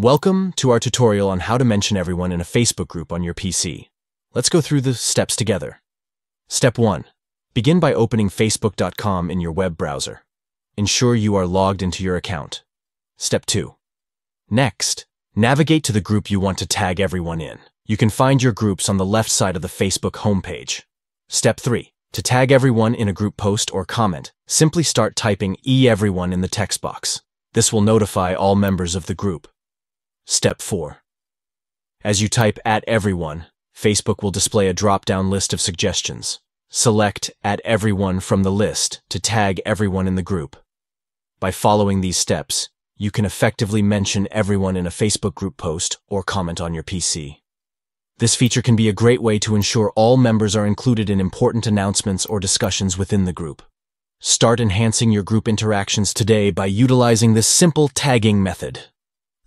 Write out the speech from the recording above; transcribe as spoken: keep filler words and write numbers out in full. Welcome to our tutorial on how to mention everyone in a Facebook group on your P C. Let's go through the steps together. Step one. Begin by opening Facebook dot com in your web browser. Ensure you are logged into your account. Step two. Next, navigate to the group you want to tag everyone in. You can find your groups on the left side of the Facebook homepage. Step three. To tag everyone in a group post or comment, simply start typing E everyone in the text box. This will notify all members of the group. Step four. As you type at everyone, Facebook will display a drop-down list of suggestions. Select at everyone from the list to tag everyone in the group. By following these steps, you can effectively mention everyone in a Facebook group post or comment on your P C. This feature can be a great way to ensure all members are included in important announcements or discussions within the group. Start enhancing your group interactions today by utilizing this simple tagging method.